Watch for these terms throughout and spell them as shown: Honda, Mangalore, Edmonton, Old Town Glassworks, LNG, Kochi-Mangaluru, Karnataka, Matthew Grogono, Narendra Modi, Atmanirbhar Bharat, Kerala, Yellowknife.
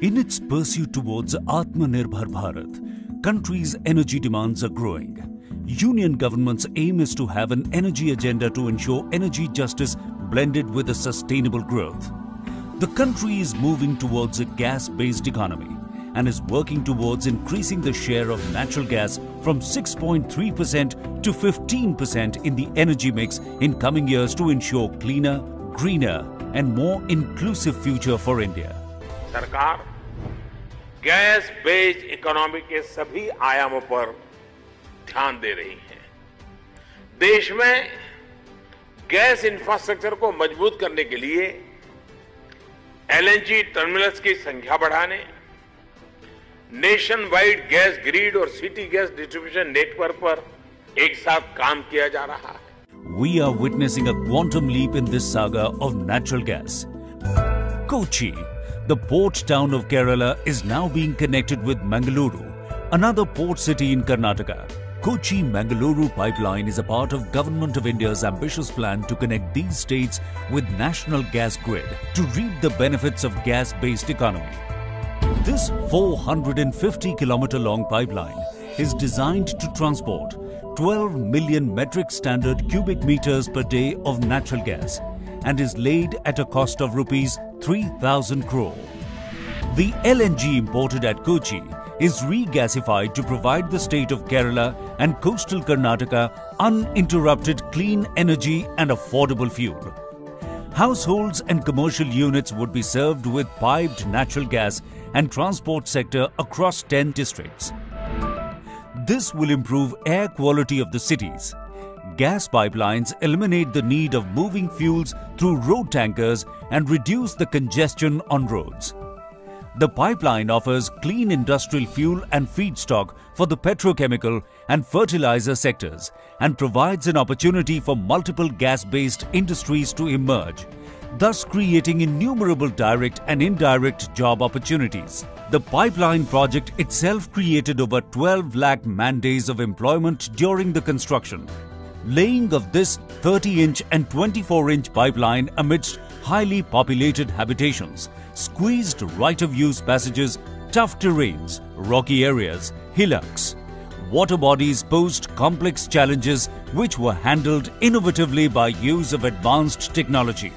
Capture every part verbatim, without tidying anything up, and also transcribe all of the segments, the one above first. In its pursuit towards Atmanirbhar Bharat, country's energy demands are growing. Union government's aim is to have an energy agenda to ensure energy justice blended with a sustainable growth. The country is moving towards a gas-based economy and is working towards increasing the share of natural gas from six point three percent to fifteen percent in the energy mix in coming years to ensure cleaner, greener and more inclusive future for India. सरकार gas based economy के सभी आयामों पर ध्यान दे रही है। देश में गैस इंफ्रास्ट्रक्चर को मजबूत करने के लिए एलएनजी टर्मिनल्स की संख्या बढ़ाने, नेशन वाइड गैस ग्रिड और सिटी गैस डिस्ट्रीब्यूशन नेटवर्क पर एक साथ काम किया जा रहा है। We are witnessing a quantum leap in this saga of natural gas. Kochi, the port town of Kerala, is now being connected with Mangaluru, another port city in Karnataka. Kochi-Mangaluru pipeline is a part of Government of India's ambitious plan to connect these states with national gas grid to reap the benefits of gas-based economy. This four hundred fifty kilometer long pipeline is designed to transport twelve million metric standard cubic meters per day of natural gas and is laid at a cost of rupees three thousand crore. The L N G imported at Kochi is regasified to provide the state of Kerala and coastal Karnataka uninterrupted clean energy and affordable fuel. Households and commercial units would be served with piped natural gas and transport sector across ten districts. This will improve air quality of the cities. Gas pipelines eliminate the need of moving fuels through road tankers and reduce the congestion on roads. The pipeline offers clean industrial fuel and feedstock for the petrochemical and fertilizer sectors and provides an opportunity for multiple gas-based industries to emerge, thus creating innumerable direct and indirect job opportunities. The pipeline project itself created over twelve lakh man days of employment during the construction. Laying of this thirty inch and twenty-four inch pipeline amidst highly populated habitations, squeezed right-of-use passages, tough terrains, rocky areas, hillocks. Water bodies posed complex challenges which were handled innovatively by use of advanced technology.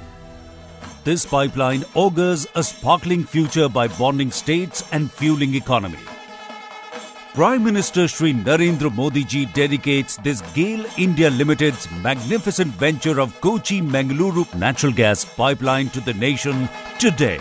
This pipeline augurs a sparkling future by bonding states and fueling economy. Prime Minister Shri Narendra Modi ji dedicates this GAIL India Limited's magnificent venture of Kochi-Mangaluru natural gas pipeline to the nation today.